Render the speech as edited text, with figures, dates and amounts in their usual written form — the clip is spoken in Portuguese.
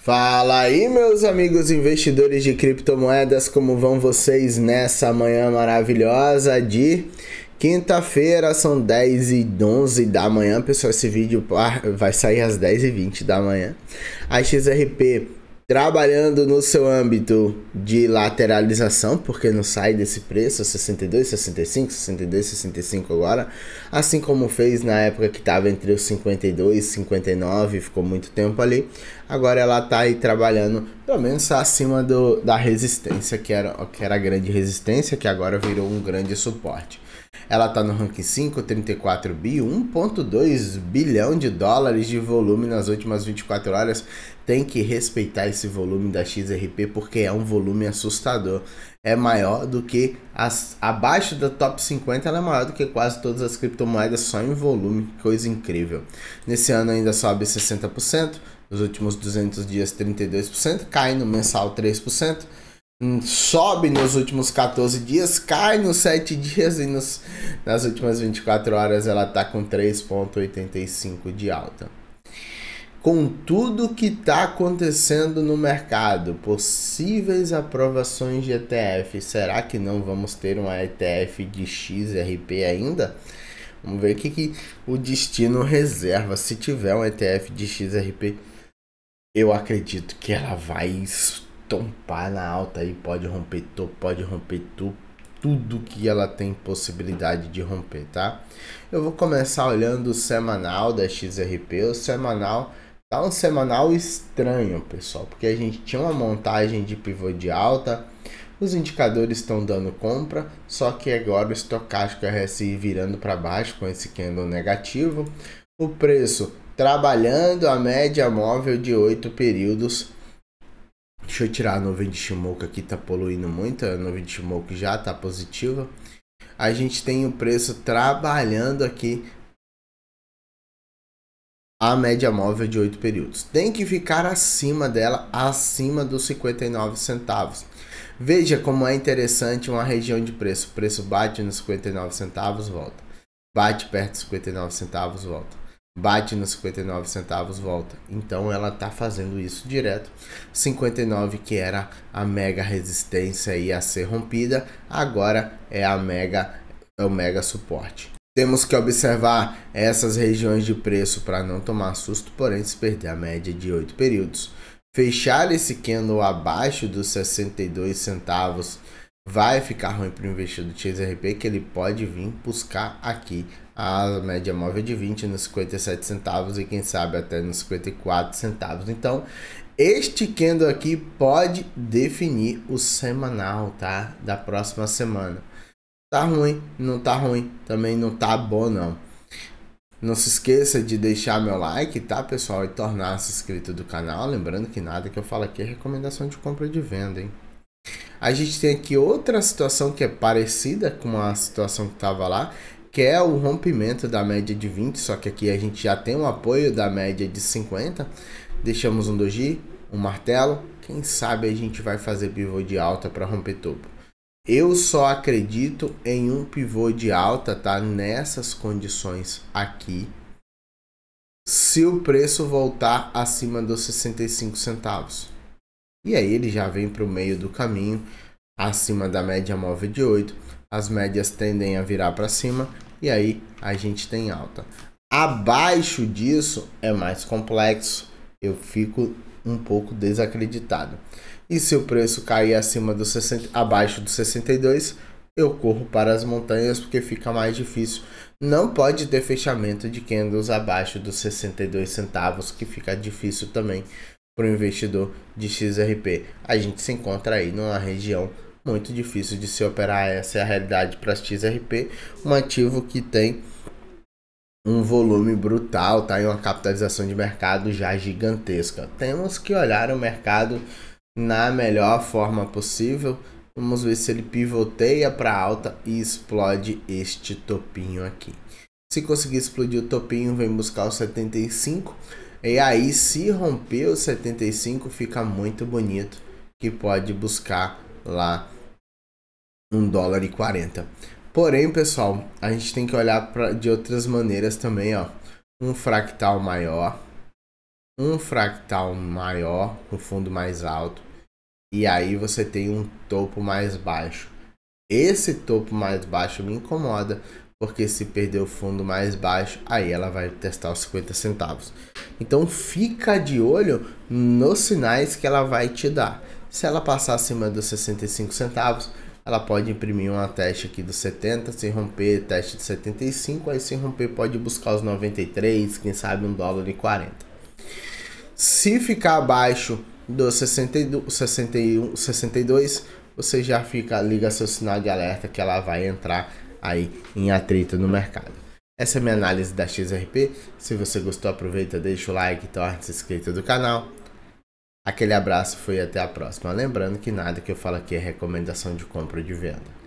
Fala aí, meus amigos investidores de criptomoedas, como vão vocês nessa manhã maravilhosa de quinta-feira? São 10h11 da manhã, pessoal, esse vídeo vai sair às 10h20 da manhã. A XRP trabalhando no seu âmbito de lateralização, porque não sai desse preço, 62, 65, 62, 65 agora, assim como fez na época que estava entre os 52 e 59, ficou muito tempo ali. Agora ela está aí trabalhando, pelo menos acima da resistência, que era a grande resistência, que agora virou um grande suporte. Ela está no ranking 5, 34 bi, 1,2 bilhão de dólares de volume nas últimas 24 horas. Tem que respeitar esse volume da XRP porque é um volume assustador. É maior do que, abaixo da top 50, ela é maior do que quase todas as criptomoedas só em volume. Coisa incrível. Nesse ano ainda sobe 60%, nos últimos 200 dias 32%, cai no mensal 3%. Sobe nos últimos 14 dias, cai nos 7 dias e nas últimas 24 horas ela está com 3,85 de alta. Com tudo que está acontecendo no mercado, possíveis aprovações de ETF, será que não vamos ter uma ETF de XRP ainda? Vamos ver o que o destino reserva. Se tiver um ETF de XRP, eu acredito que ela vai estompar na alta aí, pode romper topo, pode romper tudo que ela tem possibilidade de romper, tá? Eu vou começar olhando o semanal da XRP. O semanal tá um semanal estranho, pessoal, porque a gente tinha uma montagem de pivô de alta, os indicadores estão dando compra, só que agora o estocástico RSI virando para baixo com esse candle negativo, o preço trabalhando a média móvel de 8 períodos. Deixa eu tirar a nuvem de Shimoku aqui, tá poluindo muito. A nuvem de Shimoku já tá positiva. A gente tem o preço trabalhando aqui a média móvel de 8 períodos. Tem que ficar acima dela, acima dos 59 centavos. Veja como é interessante uma região de preço. O preço bate nos 59 centavos, volta. Bate perto dos 59 centavos, volta. Bate nos 59 centavos, volta. Então ela tá fazendo isso direto. 59, que era a mega resistência aí a ser rompida, agora é o mega suporte. Temos que observar essas regiões de preço para não tomar susto, porém se perder a média de 8 períodos, fechar esse candle abaixo dos 62 centavos, vai ficar ruim para o investidor do XRP, que ele pode vir buscar aqui a média móvel de 20 nos 57 centavos e quem sabe até nos 54 centavos. Então, este candle aqui pode definir o semanal, tá? Da próxima semana. Tá ruim? Não tá ruim. Também não tá bom, não. Não se esqueça de deixar meu like, tá, pessoal? E tornar-se inscrito do canal. Lembrando que nada que eu falo aqui é recomendação de compra e de venda, hein? A gente tem aqui outra situação que é parecida com a situação que estava lá, que é o rompimento da média de 20, só que aqui a gente já tem um apoio da média de 50. Deixamos um doji, um martelo, quem sabe a gente vai fazer pivô de alta para romper topo. Eu só acredito em um pivô de alta, tá, nessas condições aqui, se o preço voltar acima dos 65 centavos. E aí ele já vem para o meio do caminho, acima da média móvel de 8. As médias tendem a virar para cima e aí a gente tem alta. Abaixo disso é mais complexo, eu fico um pouco desacreditado. E se o preço cair acima do abaixo dos 62, eu corro para as montanhas porque fica mais difícil. Não pode ter fechamento de candles abaixo dos 62 centavos, que fica difícil também para o investidor de XRP. A gente se encontra aí numa região muito difícil de se operar. Essa é a realidade para XRP, um ativo que tem um volume brutal, tá? E uma capitalização de mercado já gigantesca. Temos que olhar o mercado na melhor forma possível. Vamos ver se ele pivoteia para alta e explode este topinho aqui. Se conseguir explodir o topinho, vem buscar os 75. E aí, se romper o 75, fica muito bonito, que pode buscar lá $1,40. Porém, pessoal, a gente tem que olhar de outras maneiras também, ó. Um fractal maior, um fractal maior, um fundo mais alto, e aí você tem um topo mais baixo. Esse topo mais baixo me incomoda, porque se perder o fundo mais baixo, aí ela vai testar os 50 centavos. Então fica de olho nos sinais que ela vai te dar. Se ela passar acima dos 65 centavos, ela pode imprimir uma teste aqui dos 70, se romper teste de 75, aí se romper pode buscar os 93, quem sabe $1,40. Se ficar abaixo dos 62, 61, 62, você já liga seu sinal de alerta que ela vai entrar aí em atrito no mercado. Essa é a minha análise da XRP. Se você gostou, aproveita, deixa o like, torne-se inscrito do canal. Aquele abraço, fui, até a próxima. Lembrando que nada que eu falo aqui é recomendação de compra ou de venda.